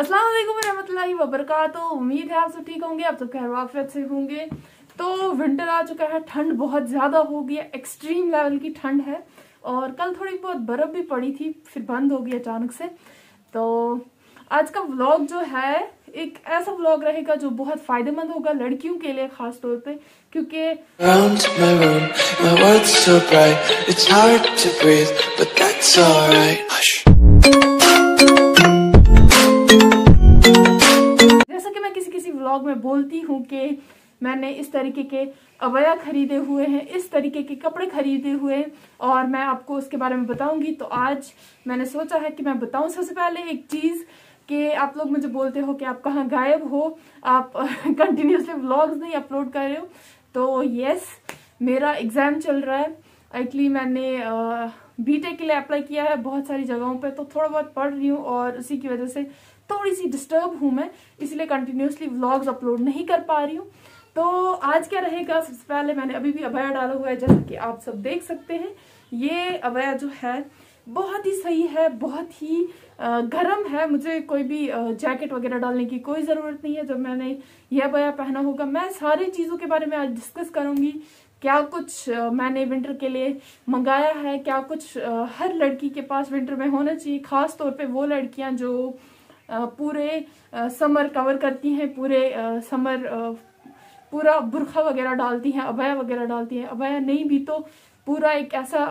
अस्सलाम वालेकुम रहमतुल्लाहि व बरकातहू। उम्मीद है आप सब ठीक होंगे, आप सब खैर वाफियत से होंगे। तो विंटर आ चुका है, ठंड बहुत ज़्यादा हो गई है, एक्सट्रीम लेवल की ठंड है। और कल थोड़ी बहुत बर्फ़ भी पड़ी थी, फिर बंद हो गई अचानक से। तो आज का व्लॉग जो है एक ऐसा व्लॉग रहेगा जो बहुत फ़ायदेमंद होगा लड़कियों के लिए ख़ास तौर पर, क्योंकि व्लॉग में बोलती हूँ कि मैंने इस तरीके के अबाया खरीदे हुए हैं, इस तरीके के कपड़े खरीदे हुए हैं और मैं आपको उसके बारे में बताऊंगी। तो आज मैंने सोचा है कि मैं बताऊं सबसे पहले एक चीज़ कि आप लोग मुझे बोलते हो कि आप कहाँ गायब हो, आप कंटिन्यूसली व्लॉग्स नहीं अपलोड कर रहे हो। तो यस, मेरा एग्ज़ाम चल रहा है, एक्चुअली मैंने बीटेक के लिए अप्लाई किया है बहुत सारी जगहों पर, तो थोड़ा बहुत पढ़ रही हूँ और उसी की वजह से थोड़ी सी डिस्टर्ब हूँ मैं, इसलिए कंटिन्यूसली व्लॉग्स अपलोड नहीं कर पा रही हूँ। तो आज क्या रहेगा, सबसे पहले मैंने अभी भी अबाया डाला हुआ है जैसा कि आप सब देख सकते हैं। ये अबाया जो है बहुत ही सही है, बहुत ही गर्म है, मुझे कोई भी जैकेट वगैरह डालने की कोई ज़रूरत नहीं है। जब मैंने यह अबाया पहना होगा, मैं सारी चीज़ों के बारे में आज डिस्कस करूँगी, क्या कुछ मैंने विंटर के लिए मंगाया है, क्या कुछ हर लड़की के पास विंटर में होना चाहिए, ख़ास तौर पर वो लड़कियाँ जो पूरे समर कवर करती हैं, पूरे समर पूरा बुरखा वगैरह डालती हैं, अबाया वगैरह डालती हैं, अबाया नहीं भी तो पूरा एक ऐसा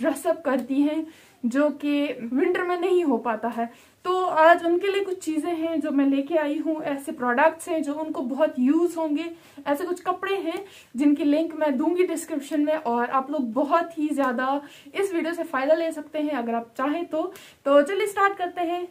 ड्रेसअप करती हैं जो कि विंटर में नहीं हो पाता है। तो आज उनके लिए कुछ चीज़ें हैं जो मैं लेके आई हूँ, ऐसे प्रोडक्ट्स हैं जो उनको बहुत यूज़ होंगे, ऐसे कुछ कपड़े हैं जिनकी लिंक मैं दूंगी डिस्क्रिप्शन में और आप लोग बहुत ही ज़्यादा इस वीडियो से फ़ायदा ले सकते हैं अगर आप चाहें तो। चलिए स्टार्ट करते हैं।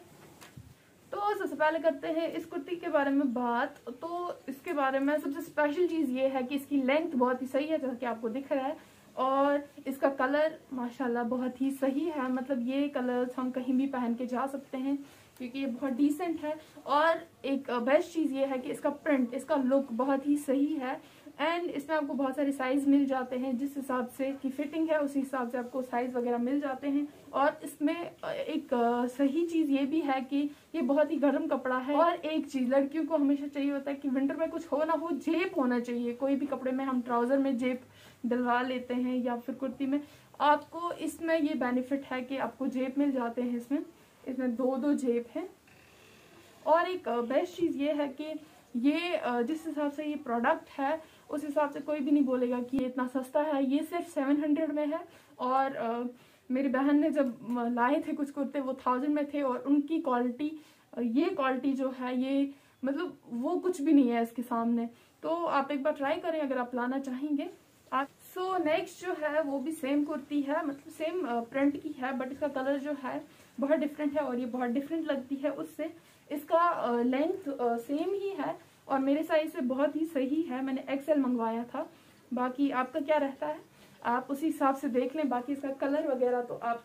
तो सबसे पहले करते हैं इस कुर्ती के बारे में बात। तो इसके बारे में सबसे स्पेशल चीज़ ये है कि इसकी लेंथ बहुत ही सही है जैसा कि आपको दिख रहा है, और इसका कलर माशाल्लाह बहुत ही सही है, मतलब ये कलर्स हम कहीं भी पहन के जा सकते हैं क्योंकि ये बहुत डिसेंट है। और एक बेस्ट चीज़ ये है कि इसका प्रिंट, इसका लुक बहुत ही सही है एंड इसमें आपको बहुत सारे साइज़ मिल जाते हैं, जिस हिसाब से इसकी फिटिंग है उसी हिसाब से आपको साइज़ वगैरह मिल जाते हैं। और इसमें एक सही चीज़ ये भी है कि ये बहुत ही गर्म कपड़ा है। और एक चीज़ लड़कियों को हमेशा चाहिए होता है कि विंटर में कुछ हो ना हो, जेब होना चाहिए कोई भी कपड़े में। हम ट्राउज़र में जेब डलवा लेते हैं या फिर कुर्ती में, आपको इसमें ये बेनिफिट है कि आपको जेब मिल जाते हैं। इसमें दो जेब हैं। और एक बेस्ट चीज़ ये है कि ये जिस हिसाब से ये प्रोडक्ट है उस हिसाब से कोई भी नहीं बोलेगा कि ये इतना सस्ता है, ये सिर्फ 700 में है। और मेरी बहन ने जब लाए थे कुछ कुर्ते वो 1000 में थे और उनकी क्वालिटी, ये क्वालिटी जो है ये मतलब वो कुछ भी नहीं है इसके सामने। तो आप एक बार ट्राई करें अगर आप लाना चाहेंगे। सो नेक्स्ट जो है वो भी सेम कुर्ती है, मतलब सेम प्रिंट की है, बट इसका कलर जो है बहुत डिफरेंट है और ये बहुत डिफरेंट लगती है उससे। इसका लेंथ सेम ही है और मेरे साइज से बहुत ही सही है, मैंने XL मंगवाया था। बाकी आपका क्या रहता है आप उसी हिसाब से देख लें, बाकी इसका कलर वगैरह तो आप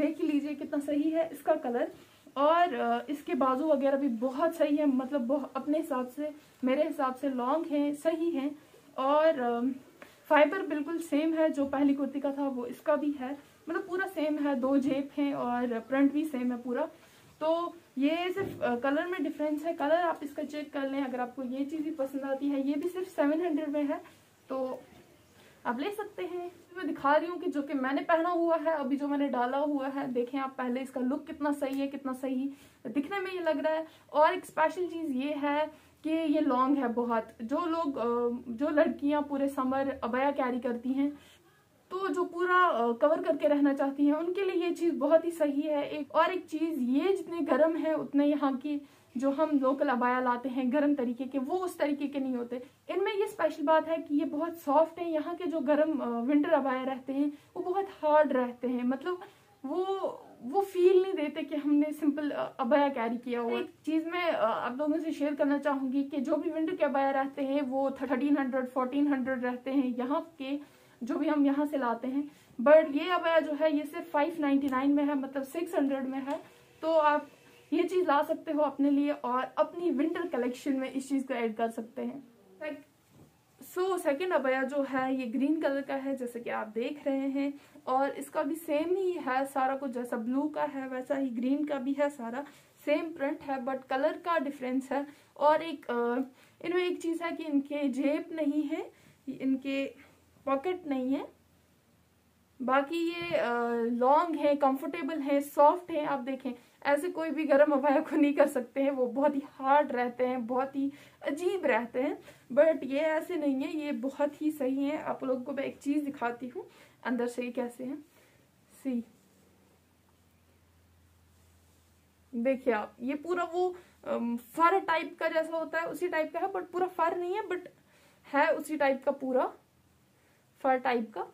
देख ही लीजिए कितना सही है इसका कलर। और इसके बाजू वगैरह भी बहुत सही है, मतलब अपने हिसाब से, मेरे हिसाब से लॉन्ग हैं, सही हैं। और फाइबर बिल्कुल सेम है जो पहली कुर्ती का था वो इसका भी है, मतलब पूरा सेम है, दो जेब हैं और प्रिंट भी सेम है पूरा। तो ये सिर्फ कलर में डिफरेंस है, कलर आप इसका चेक कर लें अगर आपको ये चीज़ भी पसंद आती है। ये भी सिर्फ 700 में है तो आप ले सकते हैं। मैं दिखा रही हूँ कि जो कि मैंने पहना हुआ है, अभी जो मैंने डाला हुआ है, देखें आप पहले इसका लुक कितना सही है, कितना सही दिखने में ये लग रहा है। और एक स्पेशल चीज़ ये है कि ये लॉन्ग है बहुत। जो लड़कियाँ पूरे समर अबाया कैरी करती हैं तो जो पूरा कवर करके रहना चाहती हैं उनके लिए ये चीज़ बहुत ही सही है। और एक चीज़ ये, जितने गर्म है उतने यहाँ की जो हम लोकल अबाया लाते हैं गर्म तरीके के वो उस तरीके के नहीं होते। इनमें ये स्पेशल बात है कि ये बहुत सॉफ्ट हैं। यहाँ के जो गर्म विंटर अबाया रहते हैं वो बहुत हार्ड रहते हैं, मतलब वो फील नहीं देते कि हमने सिंपल अबाया कैरी किया हुआ। एक चीज़ मैं आप लोगों से शेयर करना चाहूँगी कि जो भी विंटर के अबाया रहते हैं वो 1300-1400 रहते हैं यहाँ के, जो भी हम यहाँ से लाते हैं। बट ये अबाया जो है ये सिर्फ 599 में है, मतलब 600 में है। तो आप ये चीज़ ला सकते हो अपने लिए और अपनी विंटर कलेक्शन में इस चीज़ को ऐड कर सकते हैं। सो सेकंड अबाया जो है ये ग्रीन कलर का है जैसे कि आप देख रहे हैं, और इसका भी सेम ही है सारा कुछ, जैसा ब्लू का है वैसा ही ग्रीन का भी है सारा। सेम प्रिंट है बट कलर का डिफरेंस है। और एक इनमें एक चीज़ है कि इनके जेब नहीं है, इनके पॉकेट नहीं है। बाकी ये लॉन्ग है, कंफर्टेबल है, सॉफ्ट है। आप देखें ऐसे कोई भी गर्म अबाया को नहीं कर सकते हैं, वो बहुत ही हार्ड रहते हैं, बहुत ही अजीब रहते हैं। बट ये ऐसे नहीं है, ये बहुत ही सही है। आप लोगों को मैं एक चीज़ दिखाती हूँ अंदर से ये कैसे हैं। सी देखिए आप, ये पूरा वो फर टाइप का जैसा होता है उसी टाइप का है, बट पूरा फर नहीं है, बट है उसी टाइप का, पूरा फर टाइप का।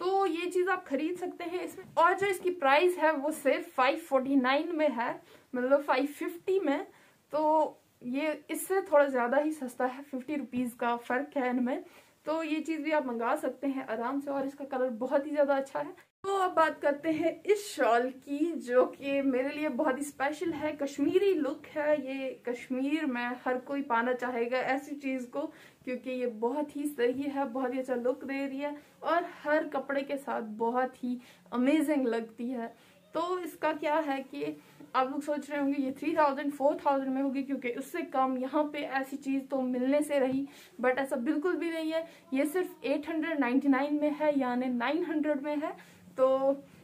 तो ये चीज़ आप खरीद सकते हैं इसमें। और जो इसकी प्राइस है वो सिर्फ 549 में है, मतलब 550 में। तो ये इससे थोड़ा ज़्यादा ही सस्ता है, 50 रुपीज़ का फ़र्क है इनमें। तो ये चीज़ भी आप मंगा सकते हैं आराम से। और इसका कलर बहुत ही ज़्यादा अच्छा है। तो अब बात करते हैं इस शॉल की, जो कि मेरे लिए बहुत ही स्पेशल है। कश्मीरी लुक है ये, कश्मीर में हर कोई पाना चाहेगा ऐसी चीज़ को, क्योंकि ये बहुत ही सही है, बहुत ही अच्छा लुक दे रही है और हर कपड़े के साथ बहुत ही अमेजिंग लगती है। तो इसका क्या है कि आप लोग सोच रहे होंगे ये 3000-4000 में होगी, क्योंकि उससे कम यहाँ पे ऐसी चीज़ तो मिलने से रही, बट ऐसा बिल्कुल भी नहीं है। ये सिर्फ 899 में है, यानी 900 में है। तो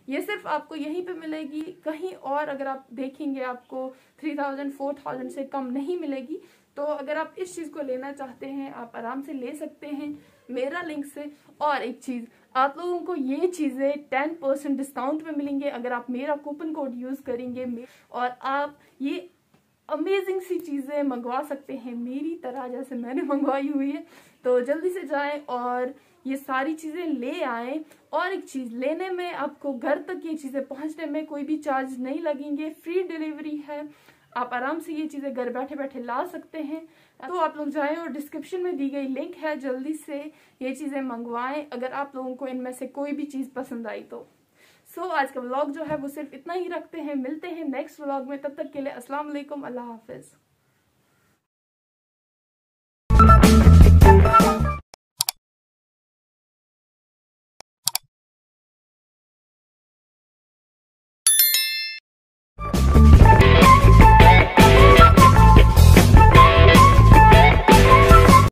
ये सिर्फ आपको यहीं पे मिलेगी, कहीं और अगर आप देखेंगे आपको 3000-4000 से कम नहीं मिलेगी। तो अगर आप इस चीज़ को लेना चाहते हैं आप आराम से ले सकते हैं मेरा लिंक से। और एक चीज़, आप लोगों को ये चीज़ें 10% डिस्काउंट में मिलेंगे अगर आप मेरा कूपन कोड यूज़ करेंगे। और आप ये अमेजिंग सी चीज़ें मंगवा सकते हैं मेरी तरह, जैसे मैंने मंगवाई हुई है। तो जल्दी से जाएं और ये सारी चीज़ें ले आएं। और एक चीज़, लेने में आपको घर तक ये चीज़ें पहुंचने में कोई भी चार्ज नहीं लगेंगे, फ्री डिलीवरी है। आप आराम से ये चीज़ें घर बैठे बैठे ला सकते हैं। तो आप लोग जाएं और डिस्क्रिप्शन में दी गई लिंक है, जल्दी से ये चीज़ें मंगवाएं अगर आप लोगों को इनमें से कोई भी चीज़ पसंद आई तो। सो आज का व्लॉग जो है वो सिर्फ इतना ही रखते हैं, मिलते हैं नेक्स्ट व्लॉग में। तब तक के लिए अस्सलाम वालेकुम, अल्लाह हाफिज़।